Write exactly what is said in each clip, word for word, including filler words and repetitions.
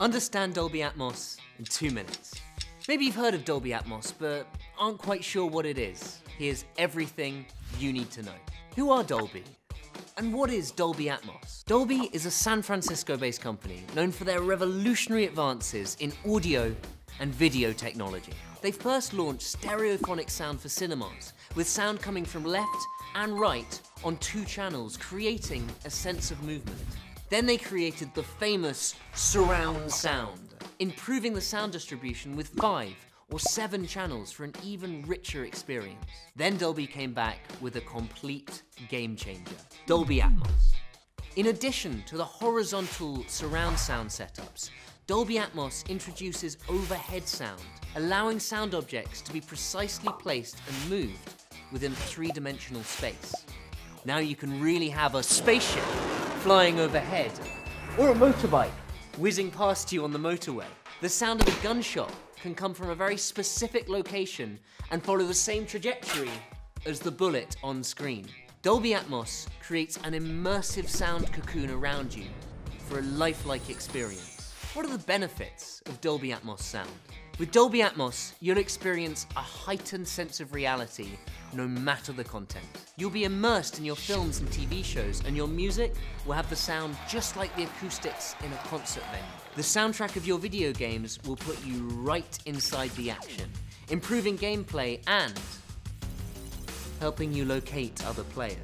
Understand Dolby Atmos in two minutes. Maybe you've heard of Dolby Atmos, but aren't quite sure what it is. Here's everything you need to know. Who are Dolby? And what is Dolby Atmos? Dolby is a San Francisco-based company known for their revolutionary advances in audio and video technology. They first launched stereophonic sound for cinemas, with sound coming from left and right on two channels, creating a sense of movement. Then they created the famous surround sound, improving the sound distribution with five or seven channels for an even richer experience. Then Dolby came back with a complete game changer, Dolby Atmos. In addition to the horizontal surround sound setups, Dolby Atmos introduces overhead sound, allowing sound objects to be precisely placed and moved within three-dimensional space. Now you can really have a spaceship flying overhead, or a motorbike whizzing past you on the motorway. The sound of a gunshot can come from a very specific location and follow the same trajectory as the bullet on screen. Dolby Atmos creates an immersive sound cocoon around you for a lifelike experience. What are the benefits of Dolby Atmos sound? With Dolby Atmos, you'll experience a heightened sense of reality no matter the content. You'll be immersed in your films and T V shows, and your music will have the sound just like the acoustics in a concert venue. The soundtrack of your video games will put you right inside the action, improving gameplay and helping you locate other players.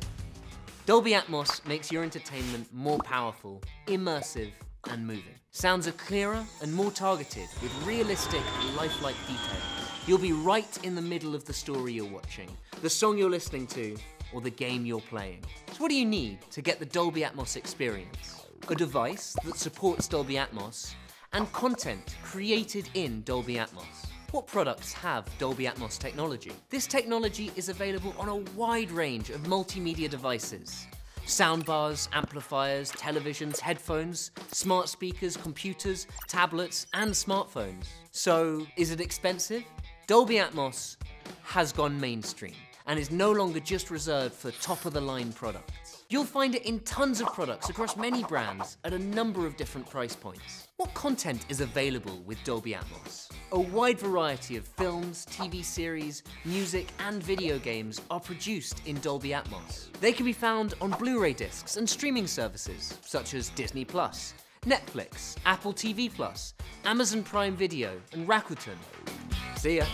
Dolby Atmos makes your entertainment more powerful, immersive, and moving. Sounds are clearer and more targeted, with realistic, lifelike detail. You'll be right in the middle of the story you're watching, the song you're listening to, or the game you're playing. So what do you need to get the Dolby Atmos experience? A device that supports Dolby Atmos, and content created in Dolby Atmos. What products have Dolby Atmos technology? This technology is available on a wide range of multimedia devices. Soundbars, amplifiers, televisions, headphones, smart speakers, computers, tablets, and smartphones. So, is it expensive? Dolby Atmos has gone mainstream and is no longer just reserved for top-of-the-line products. You'll find it in tons of products across many brands at a number of different price points. What content is available with Dolby Atmos? A wide variety of films, T V series, music, and video games are produced in Dolby Atmos. They can be found on Blu-ray discs and streaming services such as Disney plus, Netflix, Apple T V plus, Amazon Prime Video, and Rakuten. See ya.